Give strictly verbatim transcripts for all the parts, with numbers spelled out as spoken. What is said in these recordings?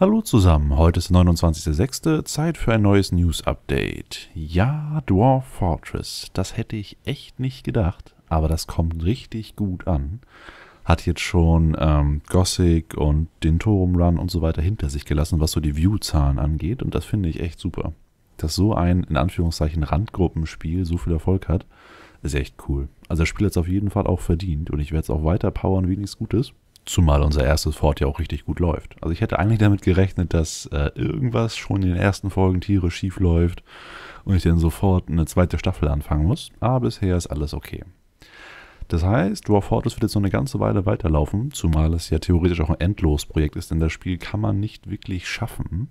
Hallo zusammen, heute ist der neunundzwanzigste sechste Zeit für ein neues News-Update. Ja, Dwarf Fortress, das hätte ich echt nicht gedacht, aber das kommt richtig gut an. Hat jetzt schon ähm, Gothic und den Torum Run und so weiter hinter sich gelassen, was so die View-Zahlen angeht, und das finde ich echt super. Dass so ein, in Anführungszeichen, Randgruppenspiel so viel Erfolg hat, ist echt cool. Also das Spiel hat es auf jeden Fall auch verdient und ich werde es auch weiter powern, wie nichts Gutes. Zumal unser erstes Fort ja auch richtig gut läuft. Also ich hätte eigentlich damit gerechnet, dass äh, irgendwas schon in den ersten Folgen Tiere schief läuft und ich dann sofort eine zweite Staffel anfangen muss. Aber bisher ist alles okay. Das heißt, Dwarf Fortress wird jetzt noch eine ganze Weile weiterlaufen, zumal es ja theoretisch auch ein Endlos-Projekt ist, denn das Spiel kann man nicht wirklich schaffen.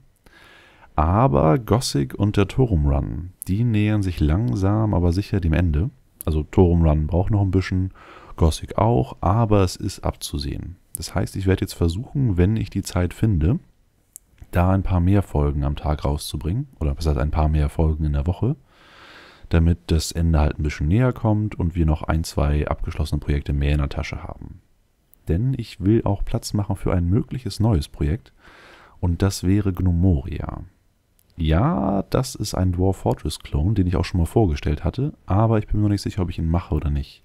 Aber Gothic und der Torum Run, die nähern sich langsam, aber sicher dem Ende. Also Torum Run braucht noch ein bisschen, Gothic auch, aber es ist abzusehen. Das heißt, ich werde jetzt versuchen, wenn ich die Zeit finde, da ein paar mehr Folgen am Tag rauszubringen. Oder besser ein paar mehr Folgen in der Woche, damit das Ende halt ein bisschen näher kommt und wir noch ein, zwei abgeschlossene Projekte mehr in der Tasche haben. Denn ich will auch Platz machen für ein mögliches neues Projekt und das wäre Gnomoria. Ja, das ist ein Dwarf Fortress-Clone, den ich auch schon mal vorgestellt hatte, aber ich bin mir noch nicht sicher, ob ich ihn mache oder nicht.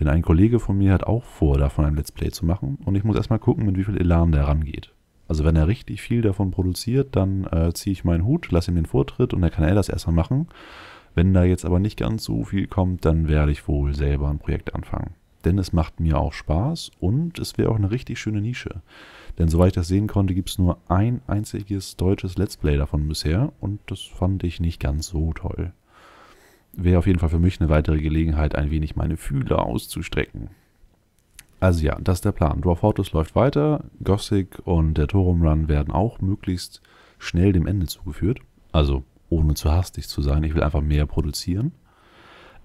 Denn ein Kollege von mir hat auch vor, davon ein Let's Play zu machen und ich muss erstmal gucken, mit wie viel Elan der rangeht. Also wenn er richtig viel davon produziert, dann äh, ziehe ich meinen Hut, lasse ihm den Vortritt und dann kann er das erstmal machen. Wenn da jetzt aber nicht ganz so viel kommt, dann werde ich wohl selber ein Projekt anfangen. Denn es macht mir auch Spaß und es wäre auch eine richtig schöne Nische. Denn soweit ich das sehen konnte, gibt es nur ein einziges deutsches Let's Play davon bisher und das fand ich nicht ganz so toll. Wäre auf jeden Fall für mich eine weitere Gelegenheit, ein wenig meine Fühler auszustrecken. Also ja, das ist der Plan. Dwarf Fortress läuft weiter, Gothic und der Torum Run werden auch möglichst schnell dem Ende zugeführt. Also ohne zu hastig zu sein, ich will einfach mehr produzieren.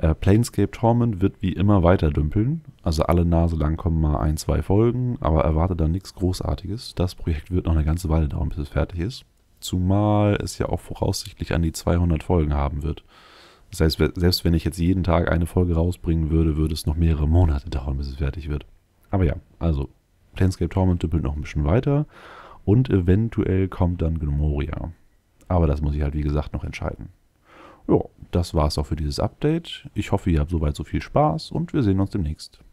Uh, Planescape Torment wird wie immer weiter dümpeln, also alle Nase lang kommen mal ein, zwei Folgen, aber erwarte da nichts Großartiges. Das Projekt wird noch eine ganze Weile dauern, bis es fertig ist, zumal es ja auch voraussichtlich an die zweihundert Folgen haben wird. Das heißt, selbst wenn ich jetzt jeden Tag eine Folge rausbringen würde, würde es noch mehrere Monate dauern, bis es fertig wird. Aber ja, also Planescape Torment dümpelt noch ein bisschen weiter und eventuell kommt dann Gnomoria. Aber das muss ich halt wie gesagt noch entscheiden. Ja, das war's auch für dieses Update. Ich hoffe, ihr habt soweit so viel Spaß und wir sehen uns demnächst.